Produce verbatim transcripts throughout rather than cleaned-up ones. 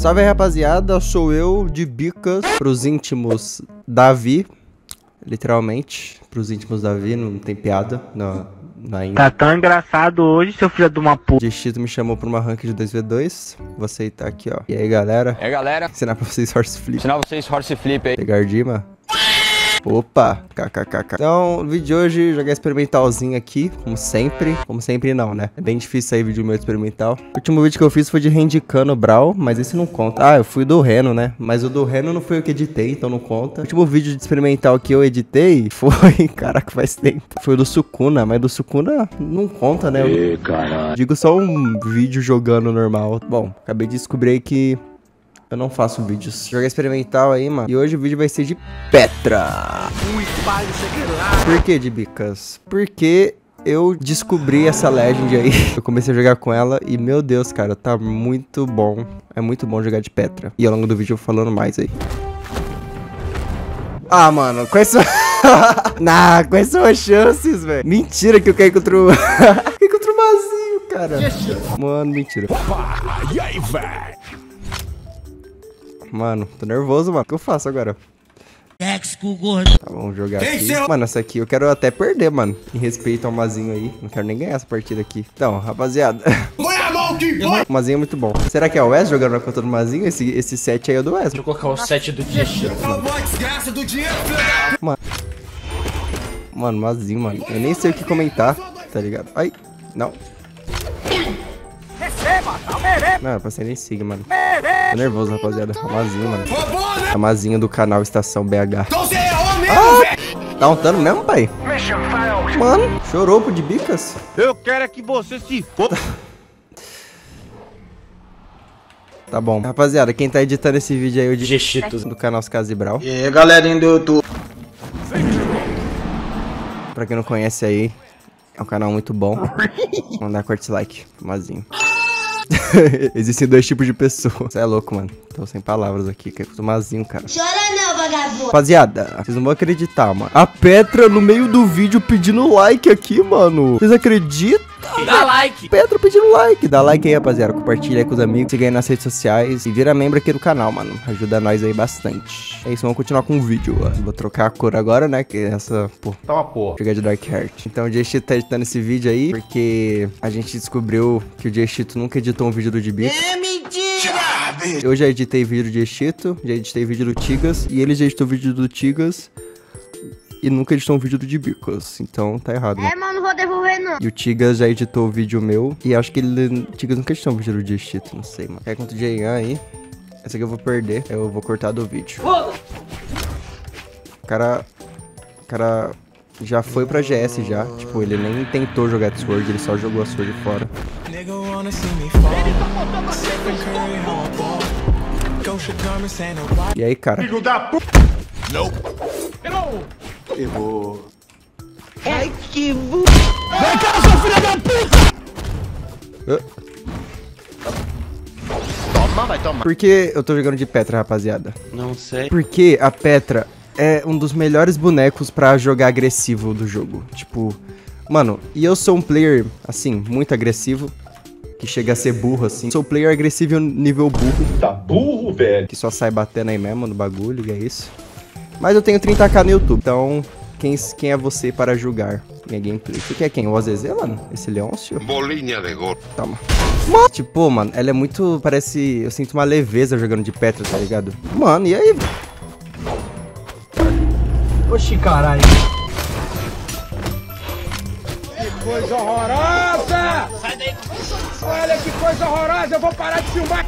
Salve aí, rapaziada, sou eu, Dibicas, pros íntimos Davi, literalmente, pros íntimos Davi, não tem piada, não, não. Tá tão engraçado hoje, seu filho de uma puta. Destito me chamou pra uma rank de dois v dois, vou aceitar aqui, ó. E aí, galera? E aí, galera? Vou ensinar pra vocês Horse Flip. Vou ensinar vocês Horse Flip aí. Pegar Dima. Opa, kkkk. Então, no vídeo de hoje, jogar experimentalzinho aqui, como sempre. Como sempre não, né? É bem difícil sair vídeo meu experimental. O último vídeo que eu fiz foi de Handicano Brawl, mas esse não conta. Ah, eu fui do Reno, né? Mas o do Reno não foi eu que editei, então não conta. O último vídeo de experimental que eu editei foi... Caraca, faz tempo. Foi o do Sukuna, mas do Sukuna não conta, né? Eu... Digo só um vídeo jogando normal. Bom, acabei de descobrir que... eu não faço vídeos. Joguei experimental aí, mano. E hoje o vídeo vai ser de Petra. Por que de Bicas? Porque eu descobri essa Legend aí. Eu comecei a jogar com ela e, meu Deus, cara, tá muito bom. É muito bom jogar de Petra. E ao longo do vídeo eu vou falando mais aí. Ah, mano, quais são... nah, quais são as chances, velho? Mentira que eu caí contra o... caí contra o Mazinho, cara. Mano, mentira. Opa, e aí, velho? Mano, tô nervoso, mano. O que eu faço agora? Tá bom, jogar aqui. Mano, essa aqui eu quero até perder, mano. Em respeito ao Mazinho aí. Não quero nem ganhar essa partida aqui. Então, rapaziada. O Mazinho é muito bom. Será que é o Wes jogando na conta do Mazinho? Esse, esse set aí é o do Wes. Deixa eu colocar o set do dia. Mano, mano, Mazinho, mano. Eu nem sei o que comentar, tá ligado? Ai, não. Não, eu passei nem N S I G, mano. Tô nervoso, rapaziada. A Mazinho, mano. A Mazinho do canal Estação B H. Ah, tá untando mesmo, pai? Mano, chorou pro de Bicas. Eu quero é que você se foda. Tá bom. Rapaziada, quem tá editando esse vídeo aí é o Gestitos do canal Casibrawl. E aí, galerinha do YouTube. Pra quem não conhece aí, é um canal muito bom. Mandar curte like, Mazinho. Existem dois tipos de pessoas. Você é louco, mano. Tô sem palavras aqui. Que é o Mazinho, cara. Chora não, vagabundo. Rapaziada, vocês não vão acreditar, mano. A Petra no meio do vídeo pedindo like aqui, mano. Vocês acreditam? Dá like. Petra pedindo like. Dá like aí, rapaziada. Compartilha aí com os amigos. Siga aí nas redes sociais. E vira membro aqui do canal, mano. Ajuda nós aí bastante. É isso, vamos continuar com o vídeo, mano. Vou trocar a cor agora, né? Que essa, pô, tá uma porra. Chega de Dark Heart. Então o Destito tá editando esse vídeo aí. Porque a gente descobriu que o Destito nunca editou um vídeo do Dibicas. É mentira! Eu já editei vídeo do Destito. Já editei vídeo do Tigas. E ele já editou vídeo do Tigas. E nunca editou um vídeo do Dibicas. Então tá errado, mano. É, mano, não vou devolver, não. E o Tigas já editou o vídeo meu. E acho que ele... o Tigas nunca editou um vídeo do Destito, não sei, mano. É contra o Jean aí. Essa aqui eu vou perder. Eu vou cortar do vídeo. O cara... O cara já foi pra G S já. Tipo, ele nem tentou jogar de Sword. Ele só jogou a Sword fora. E aí, cara? Filho da p... Não. Errou. É que bu... Vem cá, seu filho da puta! Toma, vai tomar. Por que eu tô jogando de Petra, rapaziada? Não sei. Porque a Petra é um dos melhores bonecos pra jogar agressivo do jogo. Tipo... Mano, e eu sou um player, assim, muito agressivo. Que chega a ser burro, assim. Sou player agressivo nível burro. Tá burro, velho. Que só sai batendo aí mesmo no bagulho, e é isso. Mas eu tenho trinta k no YouTube, então quem, quem é você para julgar minha gameplay? Você quer quem? O A Z Z, mano? Esse Leôncio? Bolinha de gol. Toma. Mano, tipo, mano, ela é muito... Parece... Eu sinto uma leveza jogando de Petra, tá ligado? Mano, e aí? Oxi, caralho. Que coisa horrorosa! Sai daí. Olha que coisa horrorosa, eu vou parar de filmar.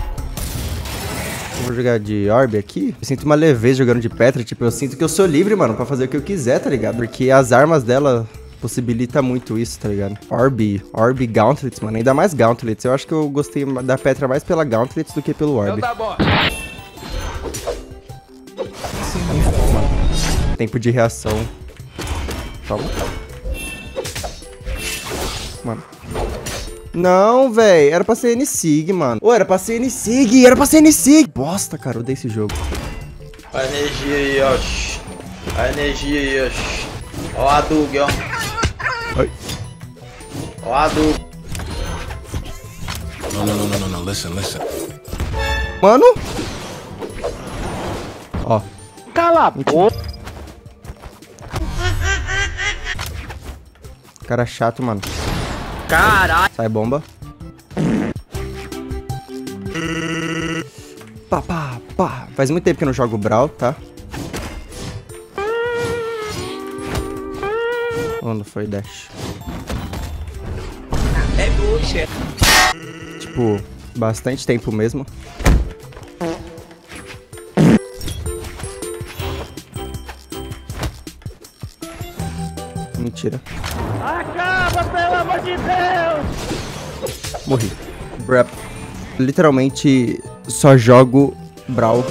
Eu vou jogar de Orb aqui. Eu sinto uma leveza jogando de Petra. Tipo, eu sinto que eu sou livre, mano, pra fazer o que eu quiser, tá ligado? Porque as armas dela possibilitam muito isso, tá ligado? Orb, Orb, Gauntlets, mano. Ainda mais Gauntlets. Eu acho que eu gostei da Petra mais pela Gauntlets do que pelo Orb. Tá bom. Tempo de reação. Toma. Mano. Não, véi, era pra ser N S I G, mano. Ô, era pra ser N S I G, era pra ser N S I G. Bosta, cara, odeio esse jogo. A energia aí, ó. A energia aí, ó. Ó a Dug, ó. Ai. Ó a Dug. Não, não, não, não, não, listen, listen. Mano. Ó. Cala a boca. Cara chato, mano. Caralho. Sai bomba. Pá, pá, pá. Faz muito tempo que eu não jogo Brawl, tá? Onde foi dash? É bucha. Tipo, bastante tempo mesmo. Mentira. Acaba, pelo amor de Deus! Morri. Brap. Literalmente só jogo Brawl.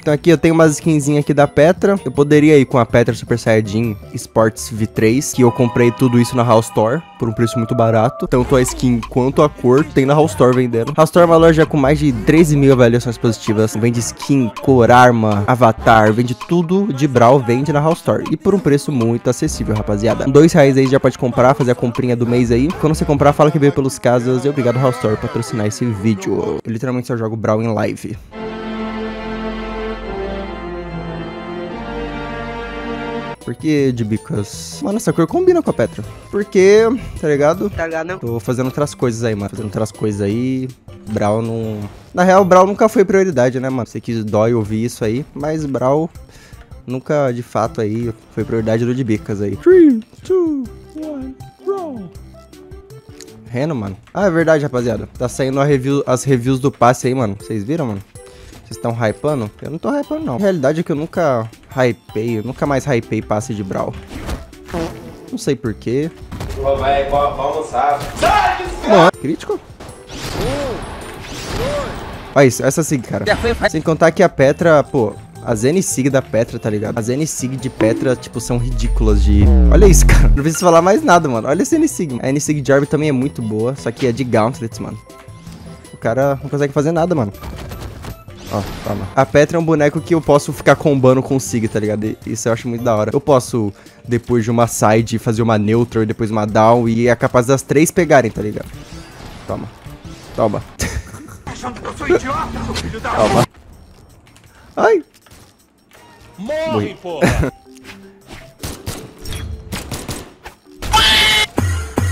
Então aqui eu tenho umas skinzinhas aqui da Petra. Eu poderia ir com a Petra Super Saiyajin Sports V três, que eu comprei tudo isso na Hallstore por um preço muito barato. Tanto a skin quanto a cor tem na Hallstore vendendo. Hallstore é uma loja com mais de treze mil avaliações positivas. Vende skin, cor, arma, avatar, vende tudo de Brawl, vende na Hallstore. E por um preço muito acessível, rapaziada. Com dois reais aí já pode comprar, fazer a comprinha do mês aí. Quando você comprar, fala que veio pelos casos. E obrigado Hallstore por patrocinar esse vídeo. Eu literalmente só jogo Brawl em live. Por que Dibicas? Mano, essa cor combina com a Petra. Porque, tá ligado? Tá ligado, não? Tô fazendo outras coisas aí, mano. Fazendo outras coisas aí. Brawl não... Na real, Brawl nunca foi prioridade, né, mano? Sei que dói ouvir isso aí. Mas Brawl nunca, de fato, aí foi prioridade do Dibicas aí. três, dois, um, Brawl. Reno, mano. Ah, é verdade, rapaziada. Tá saindo a review, as reviews do passe aí, mano. Vocês viram, mano? Vocês estão hypando? Eu não tô hypando, não. A realidade é que eu nunca hypei, eu nunca mais hypei passe de Brawl. Não sei porquê. Pô, vai, pode almoçar. Mano, crítico? Olha isso, essa sig, cara. Sem contar que a Petra, pô, as N S I G da Petra, tá ligado? As N S I G de Petra, tipo, são ridículas de... Olha isso, cara. Não preciso falar mais nada, mano. Olha essa N S I G. A N S I G de Arby também é muito boa, só que é de Gauntlets, mano. O cara não consegue fazer nada, mano. Ó, toma. A Petra é um boneco que eu posso ficar combando com o Sig, tá ligado? Isso eu acho muito da hora. Eu posso, depois de uma side, fazer uma neutral e depois uma down. E é capaz das três pegarem, tá ligado? Toma. Toma. Tá achando que eu sou idiota, seu filho da... Toma. Ai. Morre, pô.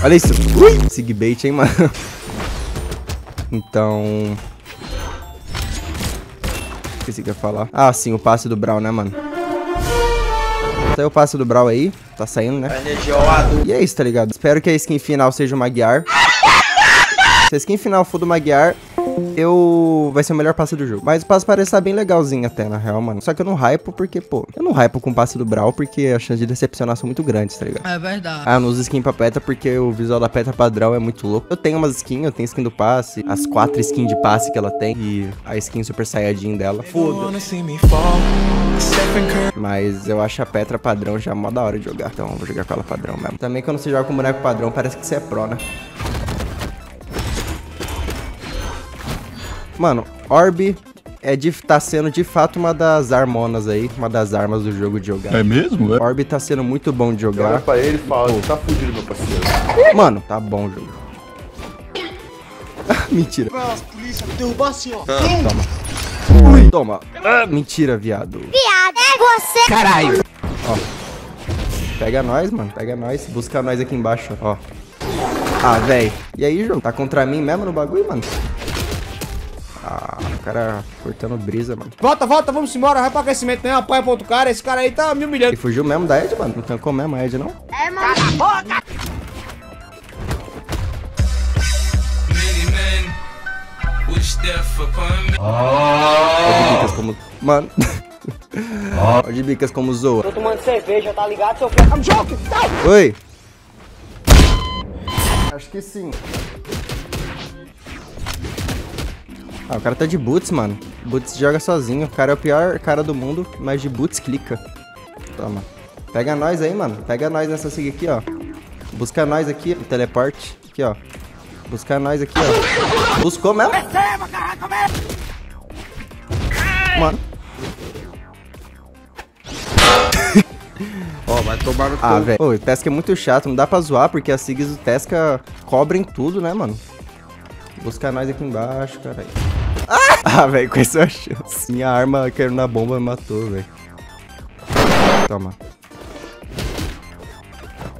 Olha isso. Ui. Sig bait, hein, mano. Então... O que você quer falar? Ah, sim, o passe do Brawl, né, mano? Saiu o passe do Brawl aí. Tá saindo, né? E é isso, tá ligado? Espero que a skin final seja o Magliar. Se a skin final for do Magliar, eu... vai ser o melhor passe do jogo. Mas o passe parece estar bem legalzinho até, na real, mano. Só que eu não hypo porque, pô... Eu não hypo com o passe do Brawl porque a chance de decepcionar são muito grandes, tá ligado? É verdade. Ah, eu não uso skin pra Petra porque o visual da Petra padrão é muito louco. Eu tenho umas skins, eu tenho skin do passe. As quatro skins de passe que ela tem. E a skin Super Saiyajin dela. Foda-se. Mas eu acho a Petra padrão já mó da hora de jogar. Então eu vou jogar com ela padrão mesmo. Também quando você joga com boneco padrão parece que você é pró, né? Mano, Orb é de, tá sendo de fato uma das armonas aí, uma das armas do jogo de jogar. É mesmo? É? Orb tá sendo muito bom de jogar. Olha pra ele e fala, pô, tá fudido, meu parceiro. Mano, tá bom o jogo. Mentira. As polícia, derrubar assim, ó. Toma. Ui, toma. Ah, mentira, viado. Viado, é você. Caralho. Ó. Pega nós, mano. Pega nós. Busca nós aqui embaixo, ó. Ah, velho. E aí, jogo? Tá contra mim mesmo no bagulho, mano? Ah, o cara cortando brisa, mano. Volta, volta, vamos embora. Vai pra aquecimento, né? Apoia pro outro cara. Esse cara aí tá me humilhando. Ele fugiu mesmo da Ed, mano. Não tancou mesmo a Ed, não? É, mano. Cala a boca! Olha o Dibicas como... Mano. Olha o Dibicas como zoa. Tô tomando cerveja, tá ligado, seu filho? I'm joking! Oi. Acho que sim. Ah, o cara tá de boots, mano. Boots joga sozinho. O cara é o pior cara do mundo, mas de boots clica. Toma. Pega nós aí, mano. Pega nós nessa sig aqui, ó. Busca nós aqui. O teleporte. Aqui, ó. Busca nós aqui, ó. Buscou mesmo? Mano. Ó, oh, vai tomar no... Ah, velho. Ô, o Tesca é muito chato. Não dá pra zoar, porque as sigs do Tesca cobrem tudo, né, mano? Os canais aqui embaixo, caralho. Ah, ah velho, com essa chance. Minha arma caiu na bomba e me matou, velho. Toma.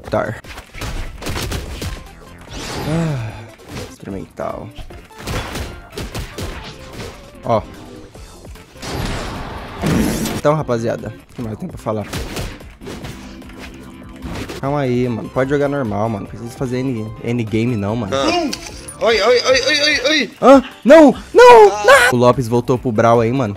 Tar. Ah, experimental. Ó. Então, rapaziada, o que mais eu tenho pra falar? Calma aí, mano. Pode jogar normal, mano. Não precisa fazer endgame, não, mano. Ah. Oi, oi, oi, oi, oi, oi. Ah, não, não, ah. não. O Lopes voltou pro Brawl aí, mano.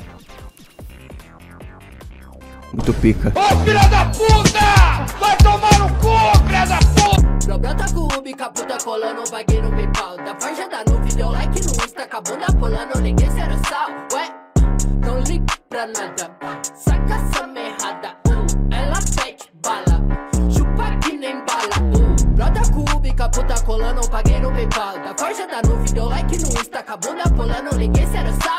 Muito pica. Ô, oh, filha da puta! Vai tomar no cu, filha da puta! Jogando com o bica puta colando, vaguei no PayPal. Da farja da nuvem, deu like no Insta, acabou da colando, ninguém será o sal. Ué, não liga pra nada. Saca essa merrada. Ela pede bala. Puta colando, paguei no PayPal. Da forja da nuvem, deu like no Insta, acabou na polando, ninguém será sabe.